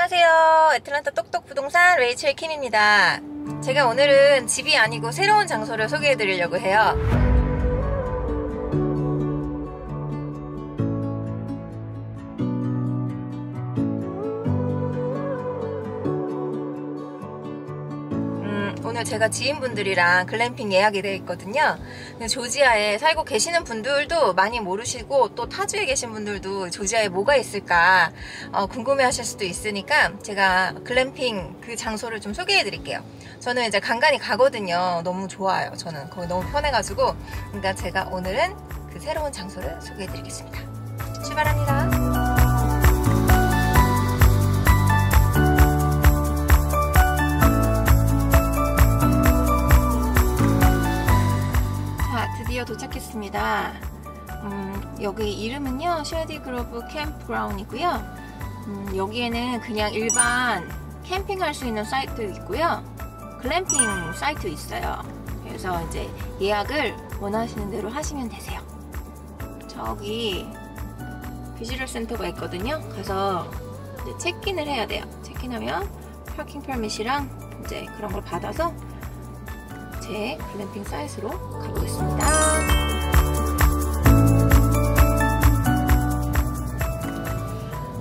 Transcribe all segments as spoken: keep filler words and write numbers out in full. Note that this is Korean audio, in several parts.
안녕하세요. 애틀란타 똑똑 부동산 레이첼 킴입니다. 제가 오늘은 집이 아니고 새로운 장소를 소개해 드리려고 해요. 음, 오늘 제가 지인분들이랑 글램핑 예약이 되어 있거든요. 조지아에 살고 계시는 분들도 많이 모르시고 또 타주에 계신 분들도 조지아에 뭐가 있을까 어, 궁금해 하실 수도 있으니까 제가 글램핑 그 장소를 좀 소개해 드릴게요. 저는 이제 간간히 가거든요. 너무 좋아요. 저는 거기 너무 편해가지고, 그러니까 제가 오늘은 그 새로운 장소를 소개해 드리겠습니다. 출발합니다. 드디어 도착했습니다. 음, 여기 이름은요, 쉐디 그로브 캠프그라운드이고요. 음, 여기에는 그냥 일반 캠핑할 수 있는 사이트 있고요, 글램핑 사이트 있어요. 그래서 이제 예약을 원하시는 대로 하시면 되세요. 저기 비즈럴 센터가 있거든요. 가서 이제 체크인을 해야 돼요. 체크인하면 파킹 퍼밋이랑 이제 그런 걸 받아서 제 글램핑 사이트로 가보겠습니다.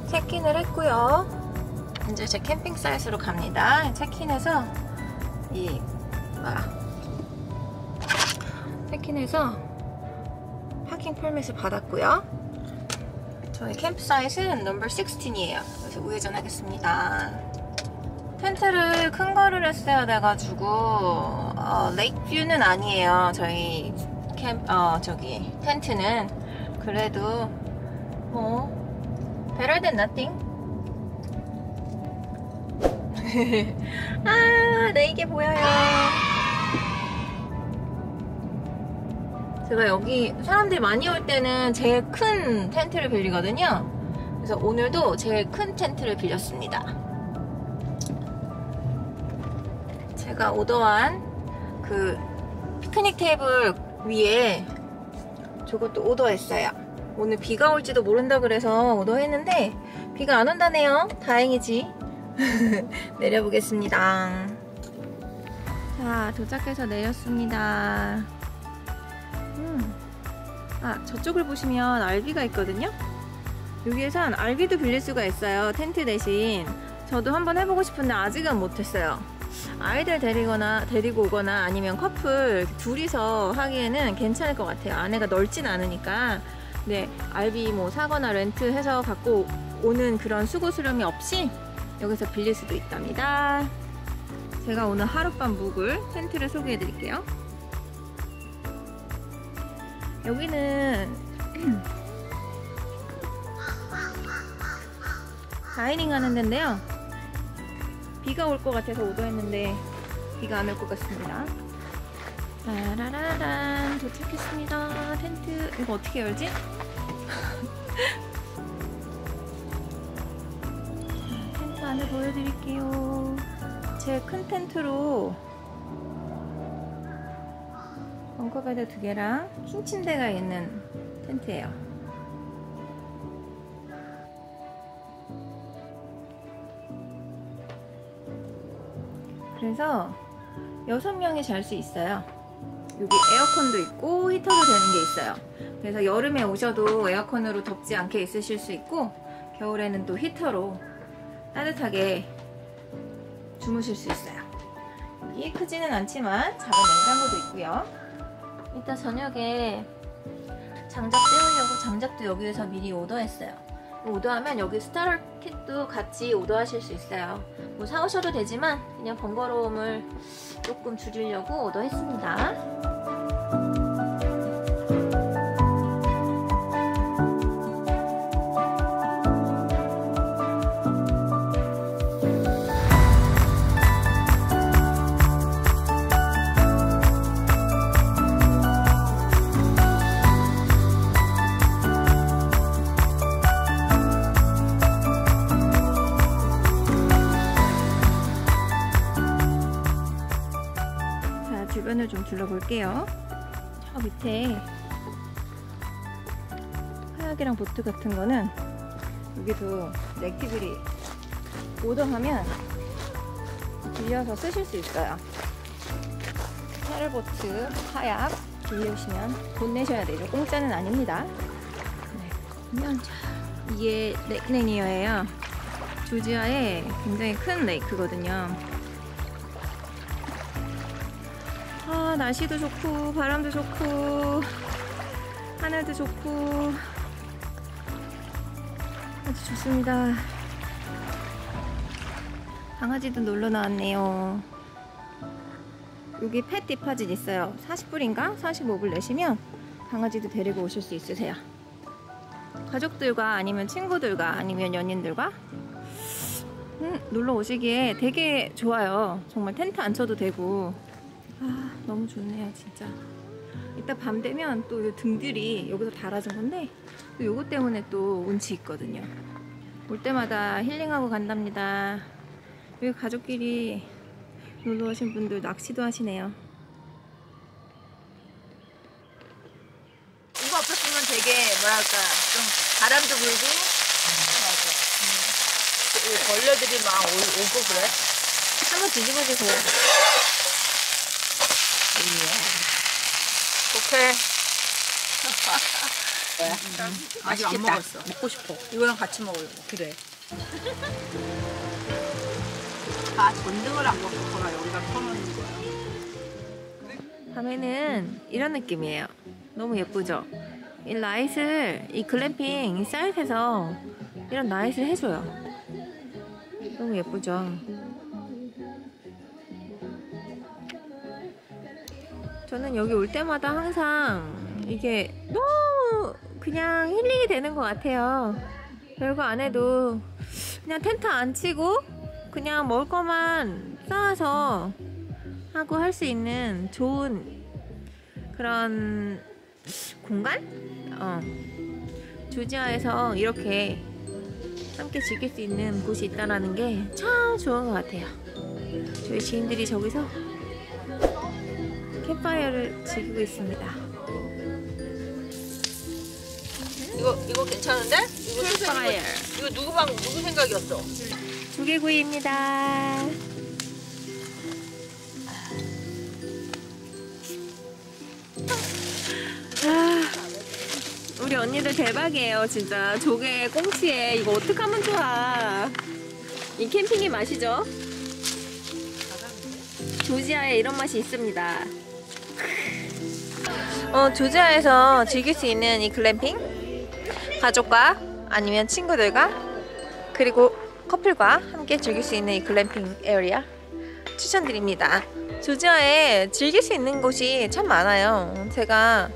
체크인을 했고요. 이제 제 캠핑 사이트로 갑니다. 체크인해서 이 뭐야? 체크인해서 파킹 퍼밋을 받았고요. 저희 캠프 사이트는 넘버 십육이에요. 그래서 우회전하겠습니다. 텐트를 큰 거를 했어야 돼가지고 어, 레이크뷰는 아니에요. 저희 캠, 어, 저기 텐트는 그래도 뭐 better than nothing. 아, 네, 이게 보여요. 제가 여기 사람들이 많이 올 때는 제일 큰 텐트를 빌리거든요. 그래서 오늘도 제일 큰 텐트를 빌렸습니다. 제가 오더한 그 피크닉 테이블 위에 저것도 오더했어요. 오늘 비가 올지도 모른다 그래서 오더했는데 비가 안 온다네요. 다행이지. 내려보겠습니다. 자, 도착해서 내렸습니다. 음. 아, 저쪽을 보시면 알비가 있거든요. 여기에선 알비도 빌릴 수가 있어요. 텐트 대신. 저도 한번 해보고 싶은데 아직은 못했어요. 아이들 데리거나 데리고 오거나 아니면 커플 둘이서 하기에는 괜찮을 것 같아요. 안에가 넓진 않으니까. 네, 알비 뭐 사거나 렌트해서 갖고 오는 그런 수고스러움이 없이 여기서 빌릴 수도 있답니다. 제가 오늘 하룻밤 묵을 텐트를 소개해 드릴게요. 여기는 다이닝 하는 데인데요, 비가 올 것 같아서 오더했는데 비가 안 올 것 같습니다. 라라라란, 도착했습니다. 텐트 이거 어떻게 열지? 텐트 안을 보여드릴게요. 제 큰 텐트로 벙커베드 두 개랑 킹 침대가 있는 텐트예요. 그래서 여섯 명이 잘 수 있어요. 여기 에어컨도 있고 히터도 되는 게 있어요. 그래서 여름에 오셔도 에어컨으로 덥지 않게 있으실 수 있고, 겨울에는 또 히터로 따뜻하게 주무실 수 있어요. 이게 크지는 않지만 작은 냉장고도 있고요. 이따 저녁에 장작 때우려고 장작도 여기에서 미리 오더했어요. 오더하면 여기 스타터 킷도 같이 오더하실 수 있어요. 뭐 사오셔도 되지만 그냥 번거로움을 조금 줄이려고 오더했습니다. 주변을 좀 둘러볼게요. 저 밑에 화약이랑 보트 같은 거는 여기도 액티비티 고정하면 빌려서 쓰실 수 있어요. 헤럴보트 하약 빌려오시면 돈 내셔야 되죠. 공짜는 아닙니다. 네, 보면 이게 레이크네니어예요. 조지아의 굉장히 큰 레이크거든요. 아, 날씨도 좋고 바람도 좋고 하늘도 좋고 아주 좋습니다. 강아지도 놀러 나왔네요. 여기 펫 디파짓 있어요. 사십 불인가? 사십오 불 내시면 강아지도 데리고 오실 수 있으세요. 가족들과 아니면 친구들과 아니면 연인들과 음, 놀러 오시기에 되게 좋아요. 정말 텐트 안 쳐도 되고. 아, 너무 좋네요 진짜. 이따 밤 되면 또 이 등들이 여기서 달아준 건데 또 요거 때문에 또 운치 있거든요. 올 때마다 힐링하고 간답니다. 여기 가족끼리 놀러 오신 분들 낚시도 하시네요. 이거 없었으면 되게 뭐랄까 좀 바람도 불고 음. 벌레들이 막 오, 오고 그래. 한번 뒤집어주세요. 오케이. 아직 안 먹었어. 먹고 싶어. 이거랑 같이 먹으려고. 그래. 아, 전등을 안 먹었구나. 여기다 켜놓는 거야. 밤에는 이런 느낌이에요. 너무 예쁘죠? 이 라이트를, 이 글램핑, 이 사이트에서 이런 라이트를 해줘요. 너무 예쁘죠? 저는 여기 올 때마다 항상 이게 너무 그냥 힐링이 되는 것 같아요. 별거 안 해도 그냥 텐트 안 치고 그냥 먹을 것만 쌓아서 하고 할 수 있는 좋은 그런 공간? 어. 조지아에서 이렇게 함께 즐길 수 있는 곳이 있다는 게 참 좋은 것 같아요. 저희 지인들이 저기서 캠파이어를 즐기고 있습니다. 이거, 이거 괜찮은데? 이거 캠파이어. 이거 누구 방, 누구 생각이었어? 조개구이입니다. 아, 우리 언니들 대박이에요 진짜. 조개 꽁치에 이거 어떡하면 좋아. 이 캠핑의 맛이죠. 조지아에 이런 맛이 있습니다. 어, 조지아에서 즐길 수 있는 이 글램핑, 가족과 아니면 친구들과 그리고 커플과 함께 즐길 수 있는 이 글램핑 에어리아 추천드립니다. 조지아에 즐길 수 있는 곳이 참 많아요. 제가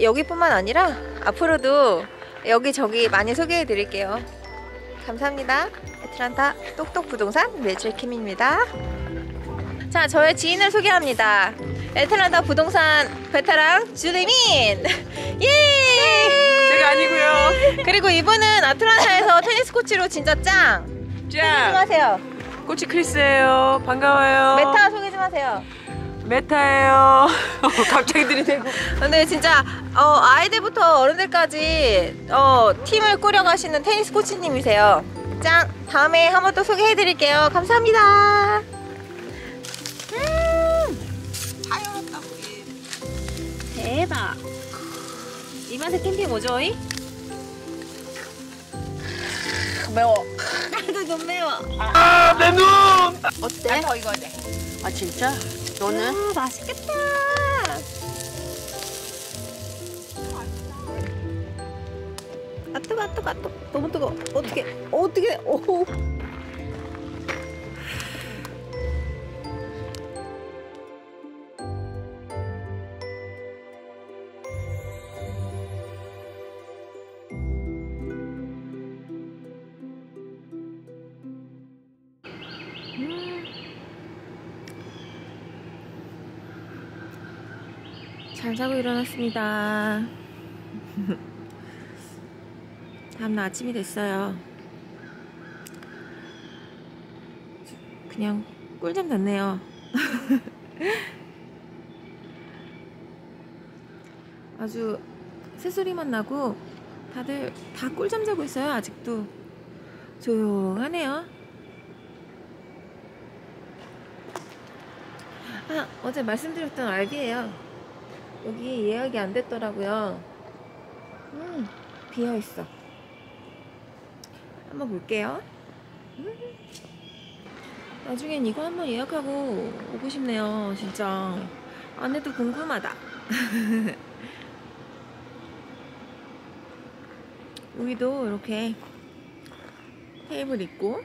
여기뿐만 아니라 앞으로도 여기저기 많이 소개해 드릴게요. 감사합니다. 애틀란타 똑똑 부동산 매출 킴입니다. 자, 저의 지인을 소개합니다. 애틀란타 부동산 베테랑 줄리 민! 예! 제가 아니고요. 그리고 이분은 아틀란타에서 테니스 코치로 진짜 짱! 짱! 소개 좀 하세요. 코치 크리스예요. 반가워요. 메타 소개 좀 하세요. 메타예요. 갑자기 들이대고. 근데 진짜 어, 아이들부터 어른들까지 어, 팀을 꾸려가시는 테니스 코치님이세요. 짱! 다음에 한 번 또 소개해드릴게요. 감사합니다. 음! 다 열었다 우리. 대박! 이 맛에 캠핑 오죠? 이? 매워. 나도 좀 매워. 아, 내 눈! 어때? 더 익어야 돼. 아, 진짜? 너는? 아, 맛있겠다. 아, 뜨거, 뜨거, 뜨거. 너무 뜨거. 어떻게? 어떻게? 오. 잘 자고 일어났습니다. 다음날 아침이 됐어요. 그냥 꿀잠 잤네요. 아주 새소리만 나고 다들 다 꿀잠 자고 있어요. 아직도 조용하네요. 아, 어제 말씀드렸던 알비예요. 여기 예약이 안 됐더라고요. 음, 비어있어. 한번 볼게요. 음. 나중엔 이거 한번 예약하고 오고 싶네요. 진짜 안에도 궁금하다. 여기도 이렇게 테이블 있고,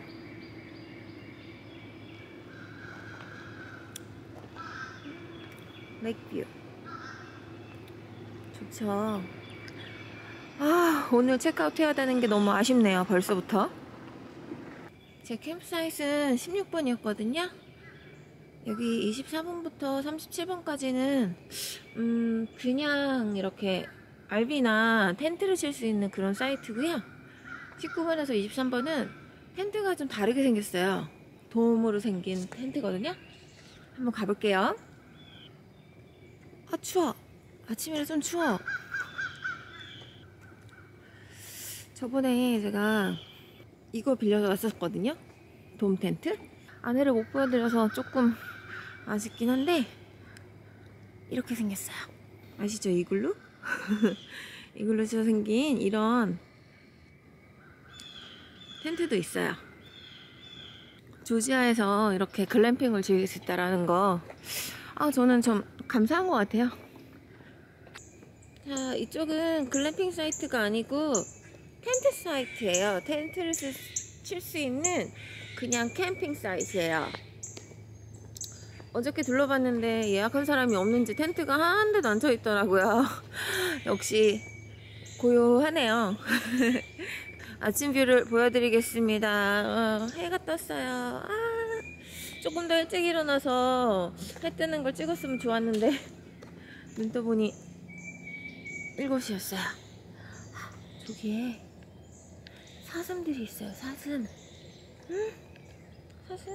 렉뷰 좋죠. 아, 오늘 체크아웃 해야 되는 게 너무 아쉽네요. 벌써부터. 제 캠프사이트는 십육 번이었거든요 여기 이십사 번부터 삼십칠 번까지는 음, 그냥 이렇게 알비나 텐트를 칠 수 있는 그런 사이트고요. 십구 번에서 이십삼 번은 텐트가 좀 다르게 생겼어요. 돔으로 생긴 텐트거든요. 한번 가볼게요. 아, 추워. 아침이라 좀 추워. 저번에 제가 이거 빌려서 왔었거든요. 돔 텐트. 안에를 못 보여드려서 조금 아쉽긴 한데 이렇게 생겼어요. 아시죠? 이글루? 이글루처럼 생긴 이런 텐트도 있어요. 조지아에서 이렇게 글램핑을 즐길 수 있다는 거, 아, 저는 좀 감사한 것 같아요. 자, 이쪽은 글램핑 사이트가 아니고 텐트 사이트예요. 텐트를 칠 수 있는 그냥 캠핑 사이트예요. 어저께 둘러봤는데 예약한 사람이 없는지 텐트가 한 대도 안 쳐 있더라고요. 역시 고요하네요. 아침 뷰를 보여드리겠습니다. 어, 해가 떴어요. 아, 조금 더 일찍 일어나서 해 뜨는 걸 찍었으면 좋았는데 눈 떠보니 일곱 시였어요 저기에 사슴들이 있어요. 사슴. 응? 사슴?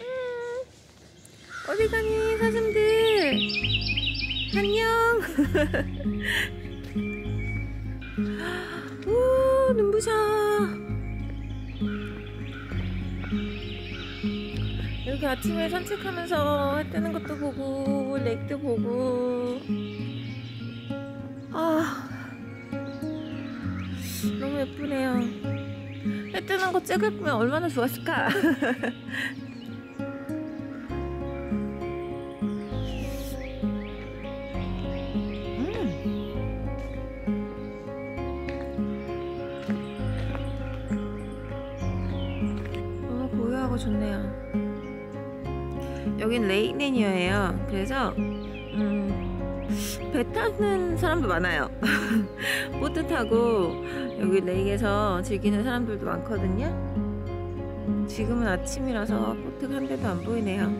응. 어디 가니, 사슴들? 안녕. 오, 눈부셔. 이렇게 아침에 산책하면서 해 뜨는 것도 보고 렉도 보고, 아, 너무 예쁘네요. 해 뜨는 거 찍을 거면 얼마나 좋았을까. 음. 너무 고요하고 좋네요. 여긴 레이네니어예요. 그래서 음, 배 타는 사람도 많아요. 보트 타고 여기 레이에서 즐기는 사람들도 많거든요. 지금은 아침이라서 보트가 한 대도 안 보이네요.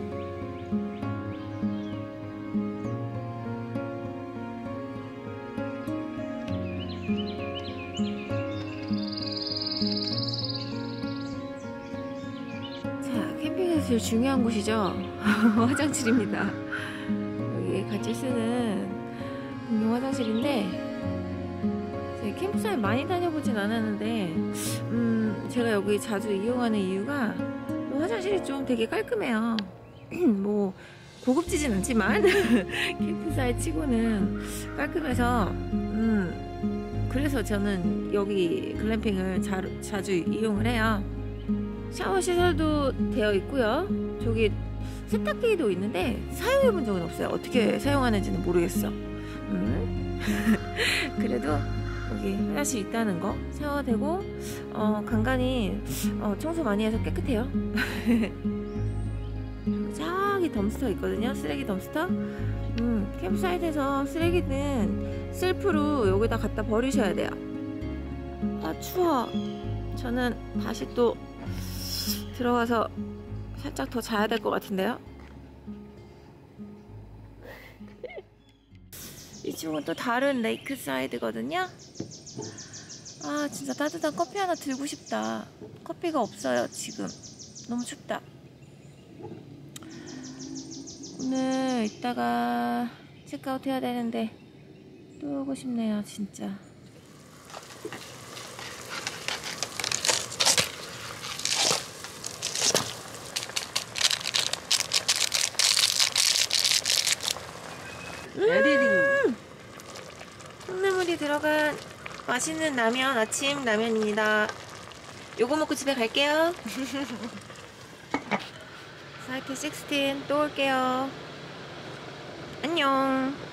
자, 캠핑에서 제일 중요한 곳이죠. 화장실입니다. 여기 같이 쓰는 공용 화장실인데, 캠프사에 많이 다녀보진 않았는데 음, 제가 여기 자주 이용하는 이유가 뭐 화장실이 좀 되게 깔끔해요. 뭐 고급지진 않지만 캠프사에 치고는 깔끔해서 음, 그래서 저는 여기 글램핑을 자, 자주 이용을 해요. 샤워 시설도 되어 있고요. 저기 세탁기도 있는데 사용해본 적은 없어요. 어떻게 사용하는지는 모르겠어. 음? 그래도 여기 화장실 있다는 거, 샤워되고 어, 간간히 어, 청소 많이 해서 깨끗해요. 저기 덤스터 있거든요. 쓰레기 덤스터. 음, 캠프사이트에서 쓰레기는 셀프로 여기다 갖다 버리셔야 돼요. 아, 추워. 저는 다시 또 들어가서 살짝 더 자야 될 것 같은데요. 이쪽은 또 다른 레이크 사이드거든요. 아, 진짜 따뜻한 커피 하나 들고 싶다. 커피가 없어요 지금. 너무 춥다. 오늘 이따가 체크아웃 해야 되는데 또 오고 싶네요 진짜. 맛있는 라면, 아침 라면입니다. 요거 먹고 집에 갈게요. 사이트 십육 또 올게요. 안녕.